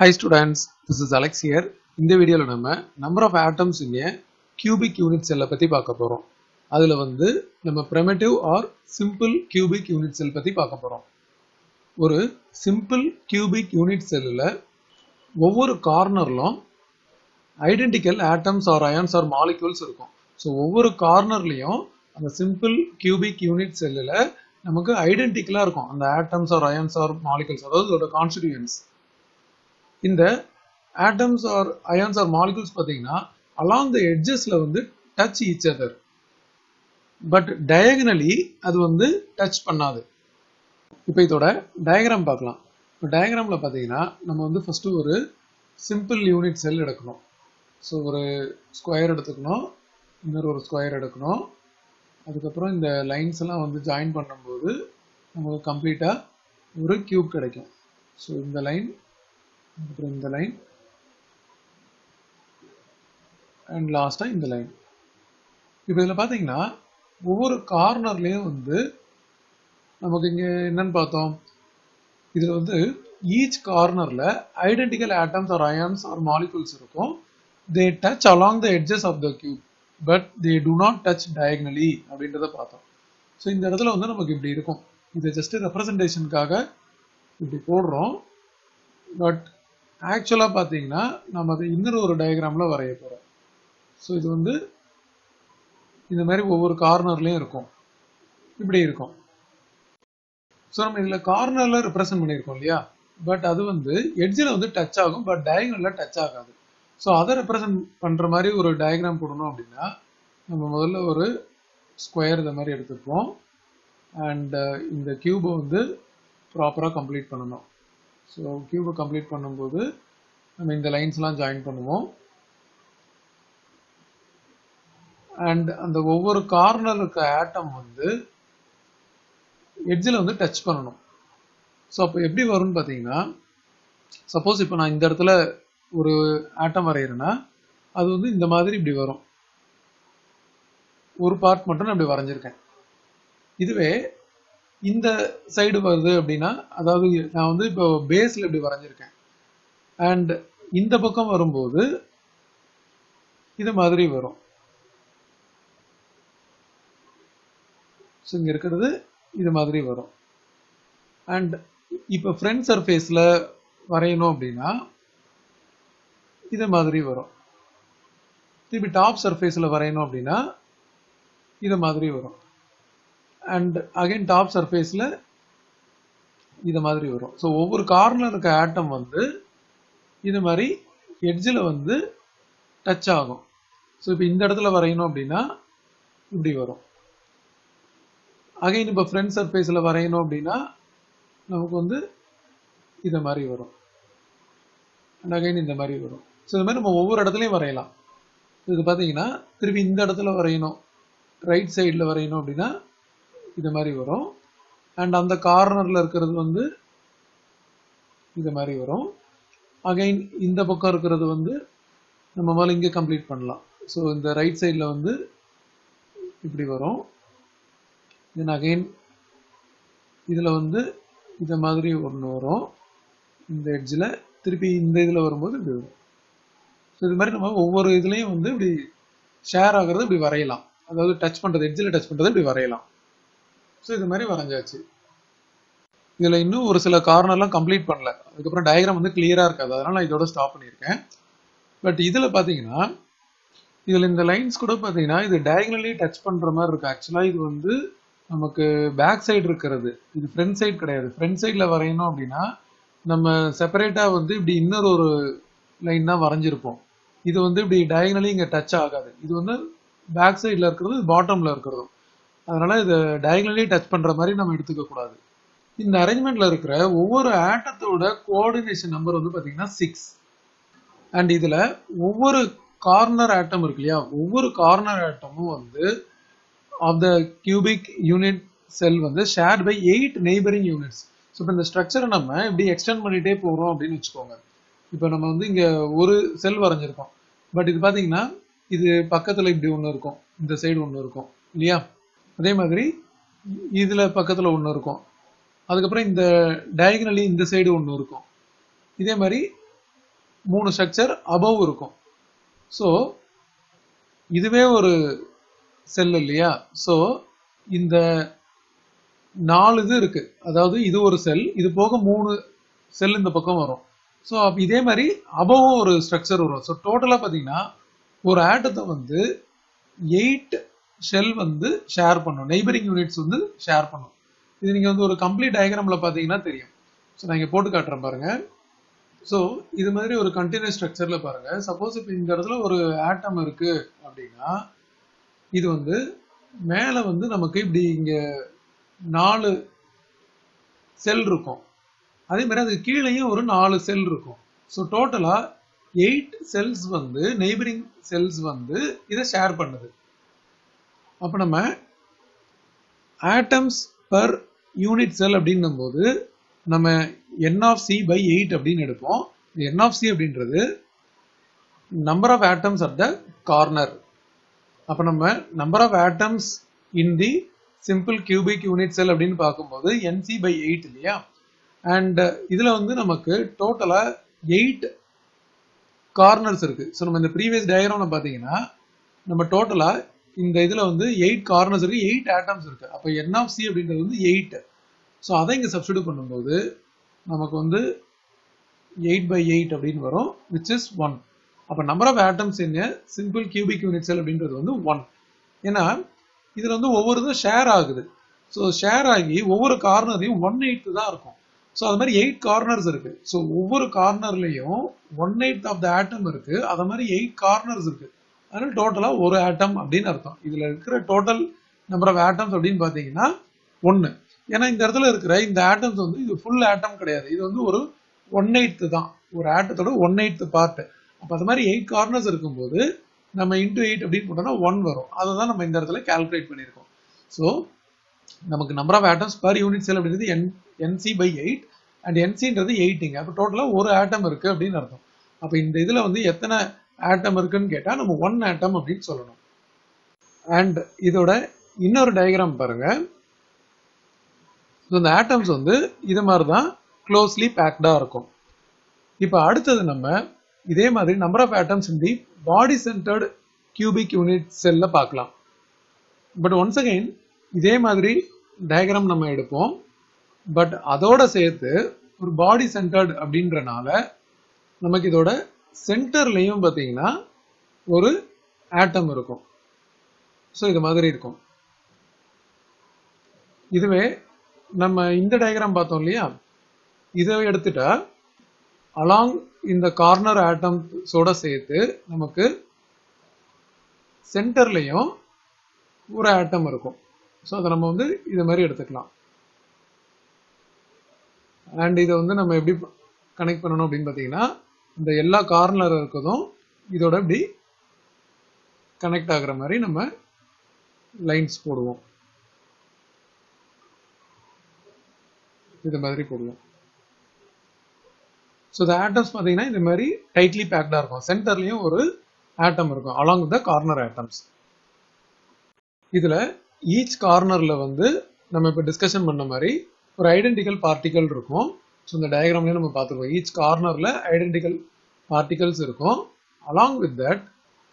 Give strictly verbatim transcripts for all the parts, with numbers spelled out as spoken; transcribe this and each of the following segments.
Hi students, this is Alex here. In this video, we will see the number of atoms in a cubic unit cell. That is, we primitive or simple cubic unit cell. One simple cubic unit cell, over corner, identical atoms or ions or molecules. So, over corner, the simple cubic unit cell, we identical atoms or ions or molecules. Those are the constituents. In the atoms or ions or molecules along the edges touch each other, but diagonally it touch pannadhu. Now idoda diagram paakalam. So, diagram la pathina namu first oru simple unit cell edukkom. So oru square edukkom, inner oru square edukkom, adukapra indha lines la vandu join pannumbodhu namu complete a oru cube kedaikum. So in the line in the line and last time in the line. If you look at this, over corner we have each corner identical atoms or ions or molecules. They touch along the edges of the cube, but they do not touch diagonally. So in this case, this is just a representation. But actually, we will see this diagram. So, this is over corner. This so, we will corner represent corner. But that is edge will touch, but diagonal will touch. So, that represent a diagram. We will a square and in the cube will proper complete. So, cube complete pannum I mean the lines la join pannuvom. And the over corner atom vandu edge la vandu touch pannanum. So, appo eppadi varun pathina suppose ipo na indha edathula oru atom varaiirana adu vandu indha maadhiri ipdi varum. Oru part mattum na ipdi varanjirukken. Iduve இந்த side வருது அப்படினா அதாவது நான் வந்து இப்போ பேஸ்ல இப்படி வரைய இருக்கேன் அண்ட் இந்த பக்கம் வரும்போது இது மாதிரி வரும். சோ இங்க இருக்குது இது மாதிரி வரும். அண்ட் இப்போ ஃப்ரண்ட் சர்ஃபேஸ்ல வரையணும் அப்படினா இது மாதிரி வரும். திருப்பி டாப் சர்ஃபேஸ்ல வரையணும் அப்படினா இது மாதிரி வரும். And again top surface la idha madri varum. So over corner irukka atom vandu idha mari edge la vandu touch agum. So ipo indha edathula varaiyanum appadina ipdi varum. Again ipo front surface la varaiyanum appadina namakku vandu idha mari varum and again indha mari varum. So idha mari nam over edathiley varaiyalam. Idhu pathina thirupi indha edathula varaiyanum right side la varaiyanum appadina இது மாதிரி வரும். And அந்த கார்னர்ல இருக்கிறது வந்து இது மாதிரி வரும். அகைன் இந்த பக்கம் இருக்கிறது வந்து நம்ம மேல இங்க கம்ப்ளீட் பண்ணலாம். சோ இந்த ரைட் சைடுல வந்து இப்படி வரும். தென் அகைன் இதுல வந்து இது மாதிரி ஒன்னு வரும். இந்த எட்ஜ்ல திருப்பி இந்த இதுல வரும்போது இப்படி வரும். சோ இது மாதிரி நம்ம ஒவ்வொரு இதுலயும் வந்து இப்படி ஷேர் ஆகிறது இப்படி வரையலாம். அதாவது டச் பண்றது எட்ஜ்ல டச் பண்றது இப்படி வரையலாம். So இது மாதிரி வரைஞ்சாச்சு. இதுல இன்னும் ஒரு சில கார்னர்லாம் கம்ப்ளீட் பண்ணல. அதுக்கு அப்புறம் டயகிராம் வந்து கிளியரா இருக்காது. அதனால இதோட ஸ்டாப் பண்ணியிருக்கேன். பட் இதுல பாத்தீங்கன்னா இதுல இந்த லைன்ஸ் கூட பாத்தீங்கன்னா இது டயகனலி டச் பண்ற மாதிரி இருக்கு. एक्चुअली இது வந்து நமக்கு பேக் சைடு இருக்குது. இது ஃப்ரண்ட் சைடு கிடையாது. ஃப்ரண்ட் சைடுல வரையணும் அப்படினா நம்ம செப்பரேட்டா வந்து இப்படி இன்னொரு ஒரு லைன் தான் வரைஞ்சிருப்போம். இது வந்து இப்படி டயகனலி இங்க டச் ஆகாது. இது வந்து பேக் சைடுல இருக்குது, பாட்டம்ல இருக்குது. அதனால இது டயகனலி டச் பண்ற மாதிரி நம்ம எடுத்துக்க கூடாது. இந்த அரேஞ்ச்மென்ட்ல இருக்கிற ஒவ்வொரு ஆட்டத்தோட கோஆர்டினேஷன் நம்பர் வந்து பாத்தீங்கன்னா six. அண்ட் இதுல ஒவ்வொரு கார்னர் ஆட்டம் இருக்குலையா, ஒவ்வொரு கார்னர் ஆட்டமும் வந்து of the cubic unit cell வந்து shared by eight neighbouring units. So இப்போ இந்த ஸ்ட்ரக்சரை நம்ம இப்படி எக்ஸ்டெண்ட் பண்ணிட்டே போறோம் அப்படின்னு வெச்சுக்கோங்க. இப்போ நம்ம வந்து இங்க ஒரு செல் வரைஞ்சிருக்கோம். பட் இது பாத்தீங்கன்னா இது பக்கத்துல இப்படி ஒன்னு இருக்கும், இந்த சைடு ஒன்னு இருக்கும் இல்லையா. அதே மாதிரி இதுல பக்கத்துல ஒன்னு இருக்கும். அதுக்கப்புறம் இந்த டயகனலி இந்த சைடு ஒன்னு இருக்கும். இதே மாதிரி மூணு ஸ்ட்ரக்சர் above இருக்கும். சோ இதுவே ஒரு செல் இல்லையா? சோ இந்த நாலு இது இருக்கு. அதாவது இது ஒரு செல், இது போக மூணு செல் இந்த பக்கம் வரும். சோ அப்ப இதே மாதிரி above ஒரு ஸ்ட்ரக்சர் வரும். சோ டோட்டலா பாத்தீங்கன்னா ஒரு ஆட்டத்தை வந்து எட்டு ஷெல் வந்து ஷேர் பண்ணும், நெய்பரிங் யூனிட்ஸ் வந்து ஷேர் பண்ணும். இது நீங்க வந்து ஒரு கம்ப்ளீட் டயக்ராம்ல பாத்தீங்கன்னா தெரியும். சோ நான் இங்க போட்டு காட்டுறேன் பாருங்க. சோ இது மாதிரி ஒரு கண்டினியூஸ் ஸ்ட்ரக்சர்ல பாருங்க. சப்போஸ் இப்போ இந்த இடத்துல ஒரு ஆட்டம் இருக்கு அப்படின்னா இது வந்து மேல வந்து நமக்கு இப்படி இங்க நாலு செல் இருக்கும், அதே மாதிரி அதுக்கு கீழேயும் ஒரு நாலு செல் இருக்கும். ஸோ டோட்டலா எயிட் செல்ஸ் வந்து நெய்பரிங் செல்ஸ் வந்து இதை ஷேர் பண்ணுது. அப்போ நம்ம ஆட்டம்ஸ் பர் யூனிட் செல் அப்படின்னும் போது நம்ம N of C by eight அப்படின்னு எடுப்போம். என் ஆஃப் சி அப்படின்றது number of atoms at the corner. அப்போ நம்ம number of atoms in the simple cubic unit cell அப்படின்னு பார்க்கும்போது என் சி பை எயிட் இல்லையா? அண்ட் இதில் வந்து நமக்கு டோட்டலாக எயிட் கார்னர்ஸ் இருக்கு. ஸோ நம்ம இந்த ப்ரீவியஸ் டயக்ராம்ல பார்த்தீங்கன்னா நம்ம டோட்டலாக இந்த இதில் வந்து எயிட் கார்னர்ஸ் இருக்கு, எயிட் ஆட்டம்ஸ் இருக்கு. அப்போ என் ஆஃப் சி அப்படின்றது வந்து எயிட். ஸோ அதை இங்கே சப்ஸ்டிடியூட் பண்ணும்போது நமக்கு வந்து எயிட் பை எயிட் அப்படின்னு வரும், விச் இஸ் ஒன். அப்போ நம்பர் ஆஃப் ஆட்டம்ஸ் என்ன சிம்பிள் கியூபிக் யூனிட் செல் அப்படின்றது வந்து ஒன். ஏன்னா இதில் வந்து ஒவ்வொரு இதுவும் ஷேர் ஆகுது. ஸோ ஷேர் ஆகி ஒவ்வொரு கார்னர்லையும் ஒன் எயித்து தான் இருக்கும். ஸோ அது மாதிரி எயிட் கார்னர்ஸ் இருக்கு. ஸோ ஒவ்வொரு கார்னர்லையும் one eight of the atom இருக்கு, அது மாதிரி எயிட் கார்னர்ஸ் இருக்கு. அதனால டோட்டலா ஒரு ஆட்டம் அப்படின்னு அர்த்தம். இதுல இருக்கிற டோட்டல் நம்பர் ஆஃப் ஆட்டம்ஸ் அப்படின்னு பாத்தீங்கன்னா ஒன்னு. ஏன்னா இந்த இடத்துல இருக்கிற இந்த ஆட்டம்ஸ் வந்து இது ஃபுல் ஆட்டம் கிடையாது, இது வந்து ஒரு ஒன் எயித்து தான், ஒரு ஆட்டத்தோட ஒன் எயித்து பார்ட். அப்போ அது மாதிரி எயிட் கார்னர்ஸ் இருக்கும்போது நம்ம இன்டூ எயிட் அப்படின்னு போட்டோம்னா ஒன் வரும். அதை தான் நம்ம இந்த இடத்துல கால்குலேட் பண்ணியிருக்கோம். ஸோ நமக்கு number of atoms per unit cell அப்படிங்கிறது N N C by eight and என்சின்றது எயிட்டிங்க. அப்போ டோட்டலாக ஒரு ஆட்டம் இருக்கு அப்படின்னு அர்த்தம். அப்போ இந்த இதில் வந்து எத்தனை ஆட்டம் இருக்குன்னு கேட்டால் நம்ம ஒன் ஆட்டம் அப்படின்னு சொல்லணும். அண்ட் இதோட இன்னொரு டயக்ராம் பாருங்க. இந்த ஆட்டம்ஸ் வந்து இது மாதிரி தான் க்ளோஸ்லி பேக்டாக இருக்கும். இப்போ அடுத்தது நம்ம இதே மாதிரி number of atoms in the body centred cubic unit செல்ல பார்க்கலாம். பட் ஒன்ஸ் அகைன் இதே மாதிரி டயக்ராம் நம்ம எடுப்போம். பட் அதோட சேர்த்து ஒரு பாடி சென்டர்டு அப்படின்றனால நமக்கு இதோட சென்டர்லையும் பார்த்தீங்கன்னா ஒரு ஆட்டம் இருக்கும். ஸோ இது மாதிரி இருக்கும். இதுவே நம்ம இந்த டயக்ராம் பார்த்தோம் இல்லையா? இதை எடுத்துட்டா அலாங் இந்த கார்னர் ஆட்டம்ஸோட சேர்த்து நமக்கு சென்டர்லையும் ஒரு ஆட்டம் இருக்கும். ஸோ அதை நம்ம வந்து இது மாதிரி எடுத்துக்கலாம். அண்ட் இதை வந்து நம்ம எப்படி கனெக்ட் பண்ணணும் அப்படின்னு பார்த்தீங்கன்னா இந்த எல்லா கார்னர் இருக்கிறதும் இதோட இப்படி கனெக்ட் ஆகுற மாதிரி நம்ம லைன்ஸ் போடுவோம், இது மாதிரி போடுவோம். ஸோ த ஆட்டம்ஸ் பார்த்தீங்கன்னா இந்த மாதிரி டைட்லி பேக்டாக இருக்கும், சென்டர்லையும் ஒரு ஆட்டம் இருக்கும் along with the corner atoms. இதில் ஈச் கார்னரில் வந்து நம்ம இப்போ டிஸ்கஷன் பண்ண மாதிரி ஒரு ஐடென்டிக்கல் பார்ட்டிக்கல் இருக்கும். ஸோ இந்த டயக்ராம்லேயே நம்ம பார்த்துருக்கோம் ஈச் கார்னரில் ஐடென்டிக்கல் பார்ட்டிகல்ஸ் இருக்கும். அலாங் வித் தட்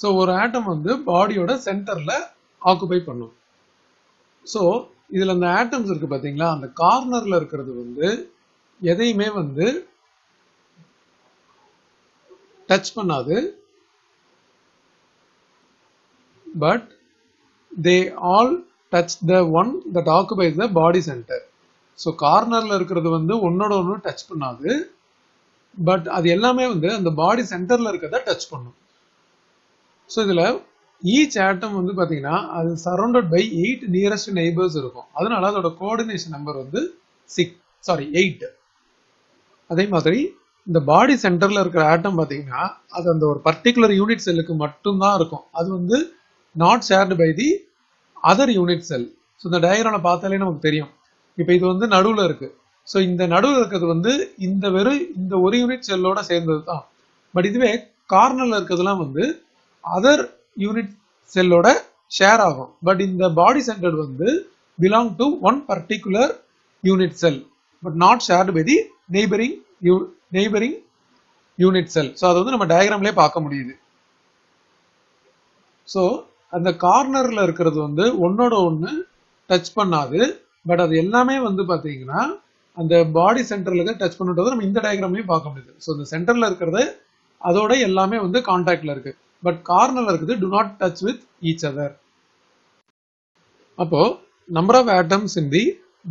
ஸோ ஒரு ஆட்டம் வந்து பாடியோட சென்டரில் ஆக்குபை பண்ணும். ஸோ இதில் அந்த ஆட்டம்ஸ் இருக்குது பார்த்தீங்களா, அந்த கார்னரில் இருக்கிறது வந்து எதையுமே வந்து டச் பண்ணாது. But they all touch the one that occupies the body centre. So கார்னரில் இருக்கிறது வந்து ஒன்னோட ஒன்று டச் பண்ணாது, பட் அது எல்லாமே வந்து அந்த பாடி சென்டரில் இருக்கிறத டச் பண்ணும். ஸோ இதில் ஈச் ஆட்டம் வந்து பார்த்தீங்கன்னா அது surrounded by eight nearest neighbours இருக்கும். அதனால அதோட கோஆர்டினேஷன் நம்பர் வந்து சிக்ஸ் சாரி எயிட். அதே மாதிரி இந்த பாடி சென்டரில் இருக்கிற ஆட்டம் பார்த்தீங்கன்னா அது அந்த ஒரு பர்டிகுலர் யூனிட் செல்லுக்கு மட்டும்தான் இருக்கும். அது வந்து not shared by the other unit cell. So இந்த டயக்ராம்ல பார்த்தாலே நமக்கு தெரியும். இப்போ இது வந்து நடுவில் இருக்கு. ஸோ இந்த நடுவில் இருக்கிறது வந்து இந்த வெறும் இந்த ஒரு யூனிட் செல்லோட சேர்ந்தது தான். பட் இதுவே கார்னரில் இருக்கிறதுலாம் வந்து அதர் யூனிட் செல்லோட ஷேர் ஆகும். பட் இந்த பாடி சென்டர் வந்து belong to one particular unit cell, but not shared by the neighbouring neighbouring unit cell. So அது வந்து நம்ம டயகிராம்லயே பார்க்க முடியுது. So அந்த கார்னர்ல இருக்குறது வந்து ஒன்னோட ஒன்னு டச் பண்ணாது. பட் அது எல்லாமே வந்து பாத்தீங்கன்னா அந்த பாடி சென்டர்ல இருந்து டச் பண்ணுறது நம்ம இந்த டயகிராம்லயே பார்க்க முடியுது. So அந்த சென்டர்ல இருக்குறது அதோட எல்லாமே வந்து கான்டாக்ட்ல இருக்கு. பட் கார்னர்ல இருக்குது do not touch with each other. அப்போ number of atoms in the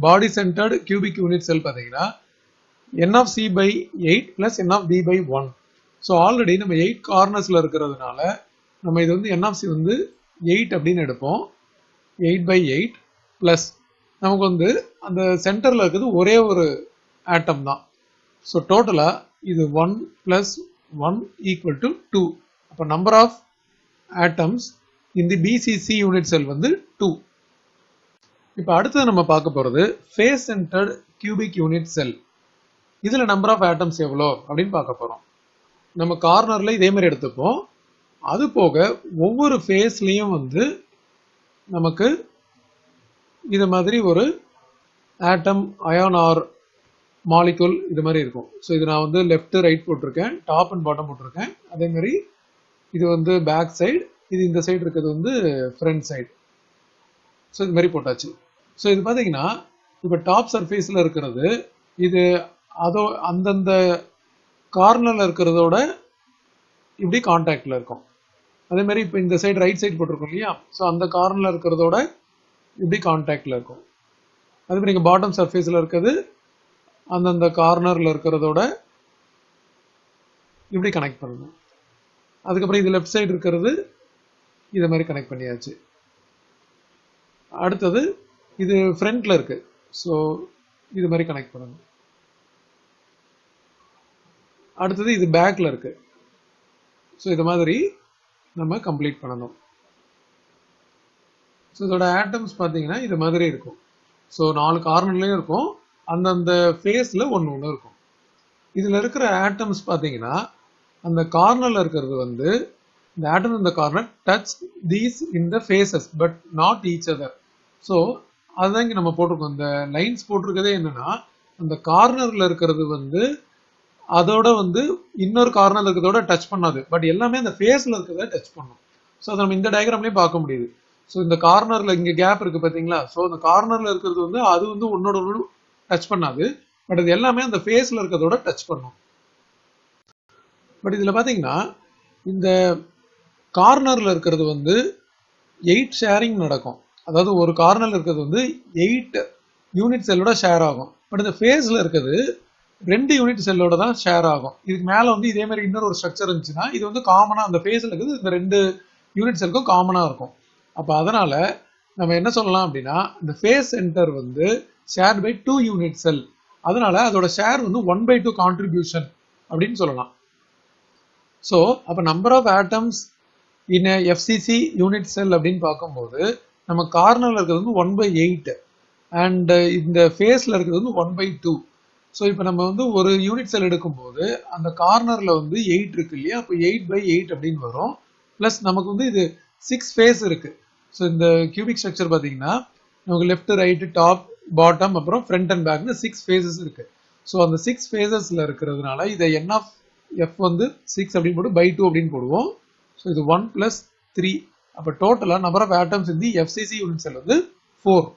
body centered cubic unit cell பாத்தீங்கன்னா n of c by eight plus n of d by one. So already நம்ம eight cornersல இருக்குறதுனால நம்ம இது வந்து n of c வந்து eight அப்படினு எடுப்போம். eight by eight plus நமக்கு வந்து அந்த சென்டர்ல இருக்குது ஒரே ஒரு ஆட்டம் தான். So டோட்டலா இது one plus one equal to two. அப்ப number of atoms in the B C C unit cell வந்து two. இப்போ அடுத்து நம்ம பார்க்க போறது face centered cubic unit cell. இதுல number of atoms எவ்வளோ அப்படினு பார்க்க போறோம். நம்ம கார்னர்ல இதே மாதிரி எடுத்துப்போம். அது போக ஒவ்வொரு ஃபேஸ்லயும் வந்து நமக்கு இது மாதிரி ஒரு ஆட்டம் அயான் ஆர் மாலிகுல் இது மாதிரி இருக்கும். ஸோ இது நான் வந்து லெஃப்ட் ரைட் போட்டிருக்கேன், டாப் அண்ட் பாட்டம் போட்டிருக்கேன். அதே மாதிரி இது வந்து பேக் சைடு, இது இந்த சைடு இருக்கிறது வந்து ஃப்ரண்ட் சைடு. ஸோ இது மாதிரி போட்டாச்சு. ஸோ இது பார்த்தீங்கன்னா இப்போ டாப் சர்ஃபேஸில் இருக்கிறது இது அதோ அந்தந்த கார்னரில் இருக்கிறதோட இப்படி கான்டாக்டில் இருக்கும். அதே மாதிரி இப்போ இந்த சைடு ரைட் சைடு போட்டிருக்கோம் இல்லையா, ஸோ அந்த கார்னரில் இருக்கிறதோட இப்படி கான்டாக்டில் இருக்கும். அதே மாதிரி இங்கே பாட்டம் சர்ஃபேஸில் இருக்கிறது அந்தந்த கார்னரில் இருக்கிறதோட இப்படி கனெக்ட் பண்ணணும். அதுக்கப்புறம் இது லெஃப்ட் சைடு இருக்கிறது இதை மாதிரி கனெக்ட் பண்ணியாச்சு. அடுத்தது இது ஃப்ரண்ட்டில் இருக்குது, ஸோ இது மாதிரி கனெக்ட் பண்ணணும். அடுத்தது இது பேக்கில் இருக்குது, ஸோ இது மாதிரி நம்ம கம்ப்ளீட் பண்ணணும். ஸோ இதோட ஆட்டம்ஸ் பார்த்தீங்கன்னா இது மாதிரி இருக்கும். ஸோ நாலு கார்னர்லேயும் இருக்கும், அந்தந்த ஃபேஸில் ஒன்று ஒன்று இருக்கும். இதில் இருக்கிற ஆட்டம்ஸ் பார்த்தீங்கன்னா அந்த கார்னரில் இருக்கிறது வந்து இந்த ஆட்டம் இந்த corner touch these in the faces but not each other. So அதுதான் இங்கே நம்ம போட்டிருக்கோம். இந்த லைன்ஸ் போட்டிருக்கதே என்னன்னா அந்த கார்னரில் இருக்கிறது வந்து அதோட வந்து இன்னொரு கார்னரில் இருக்கிறதோட டச் பண்ணாது, பட் எல்லாமே அந்த ஃபேஸில் இருக்கிறத டச் பண்ணும். ஸோ அதை நம்ம இந்த டயக்ராம்லேயும் பார்க்க முடியுது. ஸோ இந்த கார்னரில் இங்கே கேப் இருக்கு பார்த்தீங்களா, ஸோ அந்த கார்னரில் இருக்கிறது வந்து அது வந்து ஒன்னோட ஒன்று டச் பண்ணாது, பட் அது எல்லாமே அந்த ஃபேஸில் இருக்கிறதோட டச் பண்ணும். பட் இதில் பார்த்தீங்கன்னா இந்த கார்னரில் இருக்கிறது வந்து எயிட் ஷேரிங் நடக்கும். அதாவது ஒரு கார்னரில் இருக்கிறது வந்து எயிட் யூனிட் செல்லோட ஷேர் ஆகும். பட் இந்த ஃபேஸில் இருக்கிறது ரெண்டு யூனிட் செல்லோட தான் ஷேர் ஆகும். இதுக்கு மேலே வந்து இதே மாதிரி இன்னொரு ஒரு ஸ்ட்ரக்சர் இருந்துச்சுன்னா இது வந்து காமனாக அந்த ஃபேஸில் இருக்குது இந்த ரெண்டு யூனிட் செல்லுக்கும் காமனாக இருக்கும். அப்போ அதனால் நம்ம என்ன சொல்லலாம் அப்படின்னா இந்த ஃபேஸ் சென்டர் வந்து share by two unit cell, அதனால அதோட ஷேர் வந்து ஒன் பை டூ கான்ட்ரிபியூஷன் அப்படின்னு சொல்லலாம். ஸோ அப்போ number of atoms in FCC unit cell அப்படின்னு பார்க்கும்போது நம்ம கார்னரில் இருக்கிறது வந்து ஒன் பை எயிட் அண்ட் இந்த ஃபேஸில் இருக்கிறது வந்து ஒன் பை டூ. ஸோ இப்போ நம்ம வந்து ஒரு யூனிட் செல் எடுக்கும்போது அந்த கார்னரில் வந்து எயிட் இருக்கு இல்லையா, அப்போ எயிட் பை எயிட் அப்படின்னு வரும். ப்ளஸ் நமக்கு வந்து இது சிக்ஸ் ஃபேஸ் இருக்கு. ஸோ இந்த கியூபிக் ஸ்ட்ரக்சர் பார்த்தீங்கன்னா நமக்கு லெஃப்ட் ரைட்டு டாப் பாட்டம் அப்புறம் ஃப்ரண்ட் அண்ட் பேக்னு சிக்ஸ் ஃபேஸஸ் இருக்கு. ஸோ அந்த சிக்ஸ் ஃபேஸஸ்ல இருக்கிறதுனால இதை என் ஆஃப் எஃப் வந்து சிக்ஸ் அப்படின்னு போட்டு பை டூ அப்படின்னு போடுவோம். ஸோ இது ஒன் பிளஸ் த்ரீ. அப்போ டோட்டலாக நம்பர் ஆஃப் ஆட்டம்ஸ் இந்த எஃப்சிசி யூனிட் செல் வந்து ஃபோர்.